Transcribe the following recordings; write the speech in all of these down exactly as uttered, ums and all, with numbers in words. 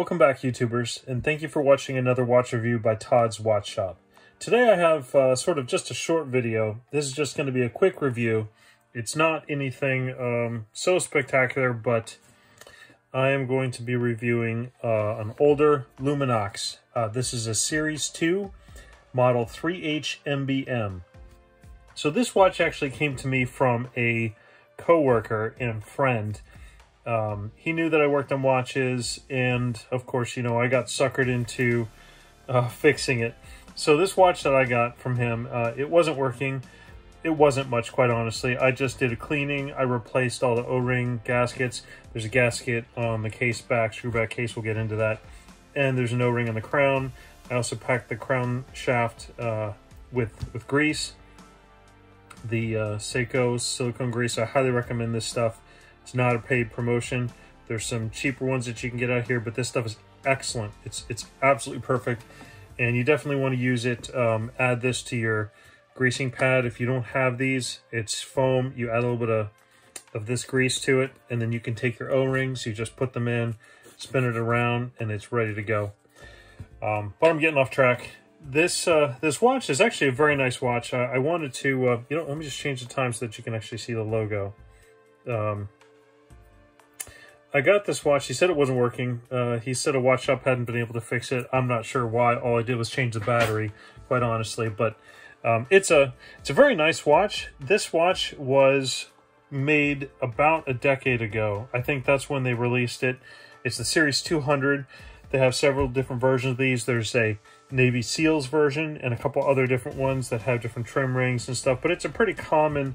Welcome back, YouTubers, and thank you for watching another watch review by Todd's Watch Shop. Today I have uh, sort of just a short video. This is just going to be a quick review. It's not anything um, so spectacular, but I am going to be reviewing uh, an older Luminox. Uh, this is a Series two Model three H M B M. So this watch actually came to me from a coworker and friend. Um, he knew that I worked on watches, and of course, you know, I got suckered into uh, fixing it. So this watch that I got from him, uh, it wasn't working. It wasn't much, quite honestly. I just did a cleaning. I replaced all the O-ring gaskets. There's a gasket on the case back, screw back case. We'll get into that. And there's an O-ring on the crown. I also packed the crown shaft uh, with, with grease. The uh, Seiko silicone grease. I highly recommend this stuff. It's not a paid promotion. There's some cheaper ones that you can get out here, but this stuff is excellent. It's it's absolutely perfect, and you definitely want to use it. Um, add this to your greasing pad. If you don't have these, it's foam. You add a little bit of, of this grease to it, and then you can take your O-rings. You just put them in, spin it around, and it's ready to go. Um, but I'm getting off track. This uh, this watch is actually a very nice watch. I, I wanted to, uh, you know, let me just change the time so that you can actually see the logo. Um, I got this watch. He said it wasn't working. Uh, he said a watch shop hadn't been able to fix it. I'm not sure why. All I did was change the battery, quite honestly. But um, it's a it's a very nice watch. This watch was made about a decade ago. I think that's when they released it. It's the Series two hundred. They have several different versions of these. There's a Navy SEALs version and a couple other different ones that have different trim rings and stuff. But it's a pretty common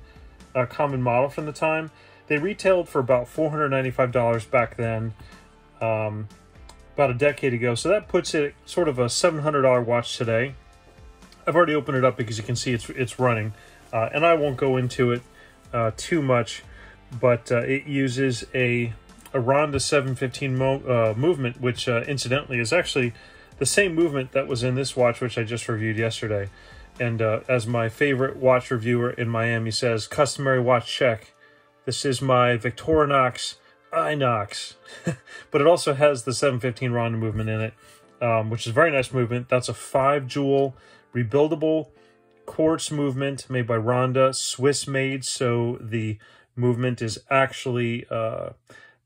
uh, common model from the time. They retailed for about four hundred ninety-five dollars back then, um, about a decade ago. So that puts it at sort of a seven hundred dollar watch today. I've already opened it up because you can see it's it's running, uh, and I won't go into it uh, too much. But uh, it uses a a Ronda seven fifteen mo uh, movement, which uh, incidentally is actually the same movement that was in this watch, which I just reviewed yesterday. And uh, as my favorite watch reviewer in Miami says, customary watch check. This is my Victorinox Inox, but it also has the seven fifteen Ronda movement in it, um, which is a very nice movement. That's a five-jewel rebuildable quartz movement made by Ronda, Swiss-made, so the movement is actually uh,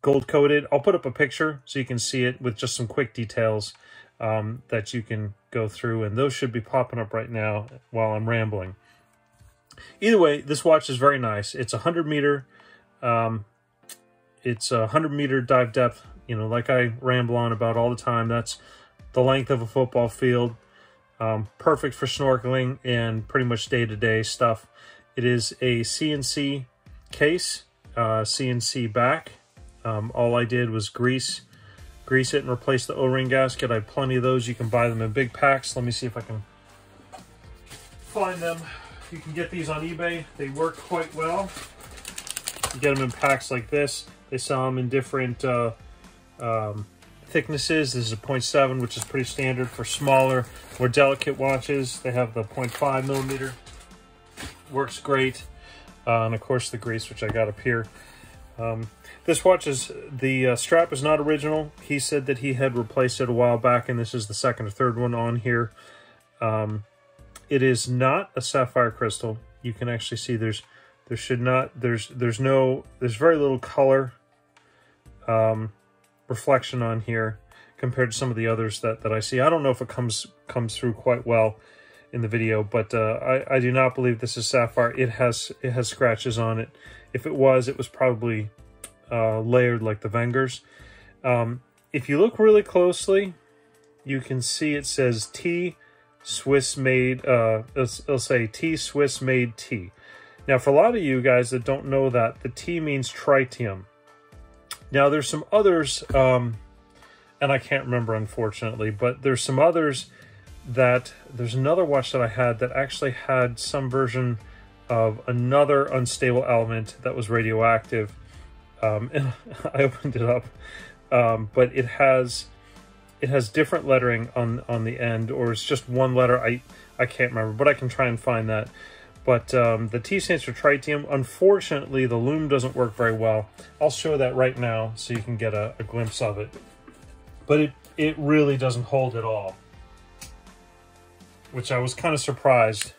gold-coated. I'll put up a picture so you can see it with just some quick details um, that you can go through, and those should be popping up right now while I'm rambling. Either way, this watch is very nice. It's a hundred meter... Um, it's a hundred meter dive depth, you know, like I ramble on about all the time. That's the length of a football field. Um, perfect for snorkeling and pretty much day-to-day stuff. It is a C N C case, uh, C N C back. Um, all I did was grease, grease it and replace the O-ring gasket. I have plenty of those. You can buy them in big packs. Let me see if I can find them. You can get these on eBay. They work quite well. You get them in packs like this. They sell them in different uh, um, thicknesses. This is a point seven, which is pretty standard for smaller, more delicate watches. They have the point five millimeter. Works great. Uh, and of course the grease, which I got up here. Um, this watch is, the uh, strap is not original. He said that he had replaced it a while back, and this is the second or third one on here. Um, it is not a sapphire crystal. You can actually see there's There should not, there's there's no, there's very little color um, reflection on here compared to some of the others that, that I see. I don't know if it comes comes through quite well in the video, but uh, I, I do not believe this is sapphire. It has it has scratches on it. If it was, it was probably uh, layered like the Wengers. Um, if you look really closely, you can see it says T Swiss made, uh, it'll, it'll say T Swiss made T. Now, for a lot of you guys that don't know that, the T means tritium. Now, there's some others, um, and I can't remember, unfortunately, but there's some others that, there's another watch that I had that actually had some version of another unstable element that was radioactive. Um, and I opened it up, um, but it has it has different lettering on, on the end, or it's just one letter. I, I can't remember, but I can try and find that. But um, the T stands for tritium. Unfortunately, the lume doesn't work very well. I'll show that right now so you can get a, a glimpse of it. But it, it really doesn't hold at all, which I was kind of surprised.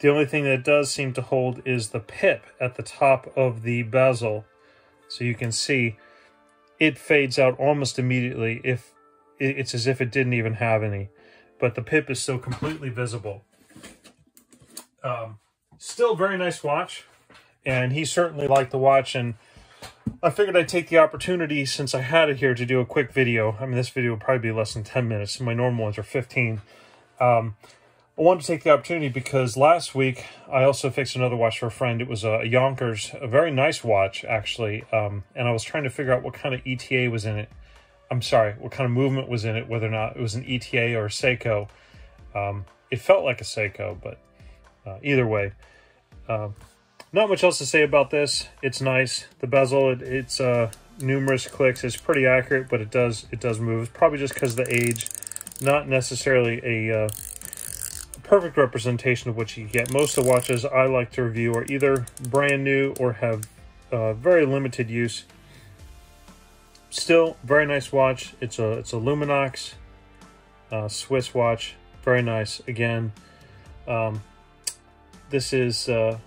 The only thing that does seem to hold is the pip at the top of the bezel. So you can see it fades out almost immediately. If it's as if it didn't even have any, but the pip is still completely visible. Um, still very nice watch, and he certainly liked the watch, and I figured I'd take the opportunity, since I had it here, to do a quick video. I mean, this video will probably be less than ten minutes, and my normal ones are fifteen. Um, I wanted to take the opportunity because last week I also fixed another watch for a friend. It was a Yonkers, a very nice watch, actually, um, and I was trying to figure out what kind of E T A was in it. I'm sorry, what kind of movement was in it, whether or not it was an E T A or a Seiko. Um, it felt like a Seiko, but uh, either way. Uh, Not much else to say about this. It's nice. The bezel, it, it's uh, numerous clicks. It's pretty accurate, but it does it does move. It's probably just because of the age. Not necessarily a uh, perfect representation of what you get. Most of the watches I like to review are either brand new or have uh, very limited use. Still, very nice watch. It's a it's a Luminox uh, Swiss watch. Very nice. Again, um, this is. Uh,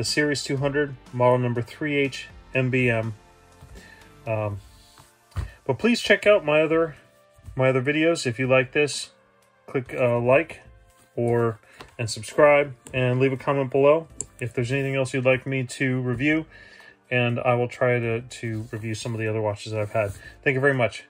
The Series two hundred, model number three H M B M. Um, but please check out my other my other videos. If you like this, click uh, like or and subscribe, and leave a comment below if there's anything else you'd like me to review, and I will try to to review some of the other watches that I've had. Thank you very much.